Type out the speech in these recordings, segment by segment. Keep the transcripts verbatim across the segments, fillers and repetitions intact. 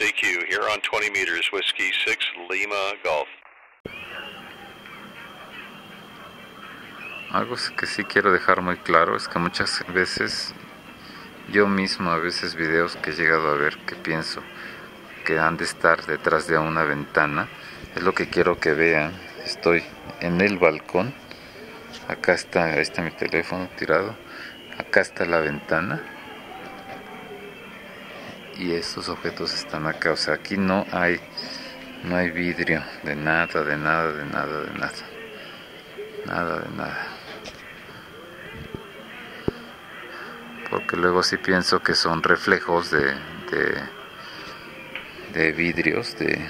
C Q here on twenty meters, Whiskey six, Lima Golf. Algo que sí quiero dejar muy claro es que muchas veces, yo mismo a veces videos que he llegado a ver que pienso que han de estar detrás de una ventana, es lo que quiero que vean. Estoy en el balcón, acá está, ahí está mi teléfono tirado, acá está la ventana y estos objetos están acá, o sea, aquí no hay, no hay vidrio de nada, de nada, de nada, de nada, nada, de nada. Porque luego sí pienso que son reflejos de, de, de vidrios, de,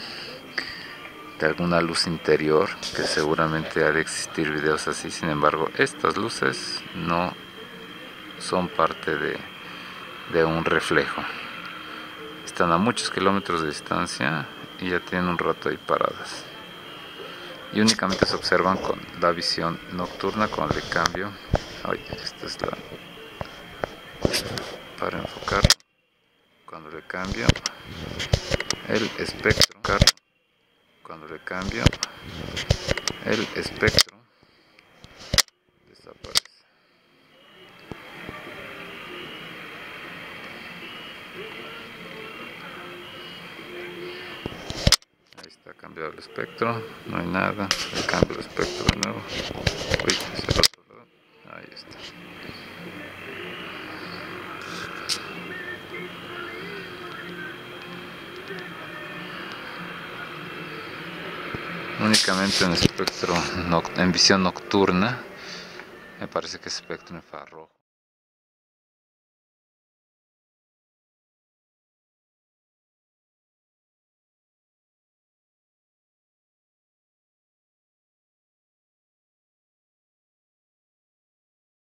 de alguna luz interior, que seguramente ha de existir videos así. Sin embargo, estas luces no son parte de, de un reflejo. Están a muchos kilómetros de distancia y ya tienen un rato ahí paradas. Y únicamente se observan con la visión nocturna, cuando le cambio. Ay, esta es la... para enfocar, cuando le cambio el espectro, cuando le cambio el espectro desaparece. Ahí está cambiado el espectro, no hay nada, le cambio el espectro de nuevo. Uy, es el otro lado. Ahí está. Únicamente en espectro, en visión nocturna, me parece que es espectro infrarrojo.